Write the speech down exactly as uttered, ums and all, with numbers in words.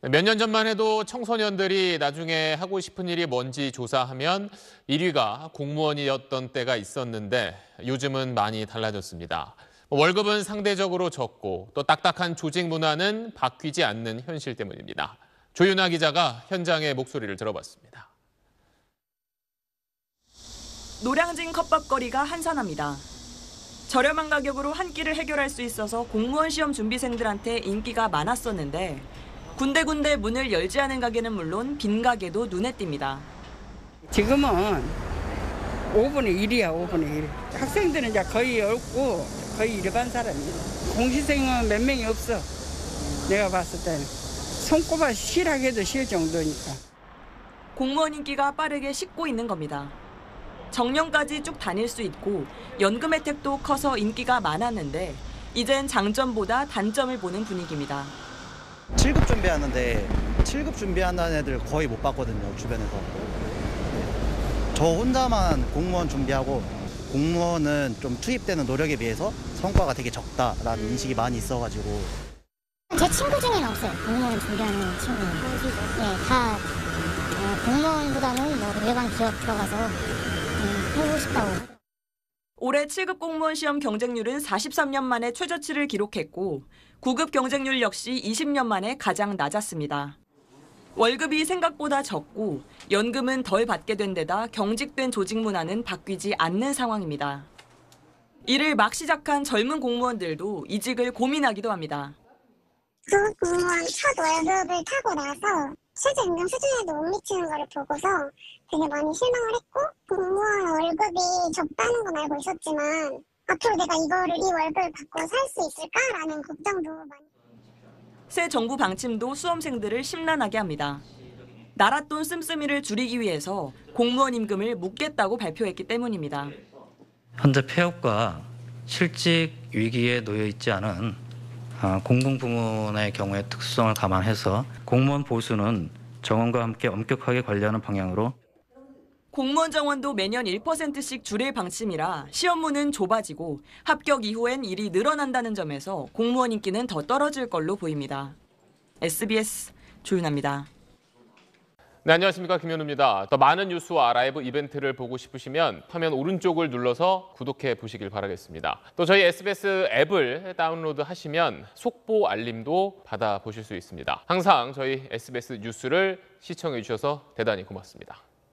몇 년 전만 해도 청소년들이 나중에 하고 싶은 일이 뭔지 조사하면 일 위가 공무원이었던 때가 있었는데 요즘은 많이 달라졌습니다. 월급은 상대적으로 적고 또 딱딱한 조직 문화는 바뀌지 않는 현실 때문입니다. 조윤하 기자가 현장의 목소리를 들어봤습니다. 노량진 컵밥거리가 한산합니다. 저렴한 가격으로 한 끼를 해결할 수 있어서 공무원 시험 준비생들한테 인기가 많았었는데 군데군데 문을 열지 않은 가게는 물론 빈 가게도 눈에 띕니다. 지금은 오분의 일이야, 오분의 일. 학생들은 이제 거의 없고 거의 일반 사람이야. 공시생은 몇 명이 없어. 내가 봤을 때는. 손꼽아 실하게도 실 정도니까. 공무원 인기가 빠르게 식고 있는 겁니다. 정년까지 쭉 다닐 수 있고 연금 혜택도 커서 인기가 많았는데 이젠 장점보다 단점을 보는 분위기입니다. 칠급 준비하는데 칠급 준비하는 애들 거의 못 봤거든요, 주변에서. 저 혼자만 공무원 준비하고 공무원은 좀 투입되는 노력에 비해서 성과가 되게 적다라는 인식이 많이 있어가지고. 제 친구 중에는 없어요, 공무원 준비하는 친구는. 네, 다 공무원보다는 뭐 일반 기업 들어가서 하고 싶다고. 올해 칠급 공무원 시험 경쟁률은 사십삼 년 만에 최저치를 기록했고 구급 경쟁률 역시 이십 년 만에 가장 낮았습니다. 월급이 생각보다 적고 연금은 덜 받게 된 데다 경직된 조직 문화는 바뀌지 않는 상황입니다. 이를 막 시작한 젊은 공무원들도 이직을 고민하기도 합니다. 구급 공무원 첫 월급을 타고 나서 실제 임금 수준에도 못 미치는 걸 보고서 되게 많이 실망을 했고 공무원 월급이 적다는 건 알고 있었지만 앞으로 내가 이거를 이 월급을 받고 살 수 있을까라는 걱정도 많이. 새 정부 방침도 수험생들을 심란하게 합니다. 나랏돈 씀씀이를 줄이기 위해서 공무원 임금을 묻겠다고 발표했기 때문입니다. 현재 폐업과 실직 위기에 놓여 있지 않은 공공부문의 경우의 특수성을 감안해서 공무원 보수는 정원과 함께 엄격하게 관리하는 방향으로. 공무원 정원도 매년 일 퍼센트씩 줄일 방침이라 시험문은 좁아지고 합격 이후엔 일이 늘어난다는 점에서 공무원 인기는 더 떨어질 걸로 보입니다. 에스비에스 조윤하입니다. 네, 안녕하십니까, 김현우입니다. 더 많은 뉴스와 라이브 이벤트를 보고 싶으시면 화면 오른쪽을 눌러서 구독해 보시길 바라겠습니다. 또 저희 에스비에스 앱을 다운로드하시면 속보 알림도 받아보실 수 있습니다. 항상 저희 에스비에스 뉴스를 시청해 주셔서 대단히 고맙습니다.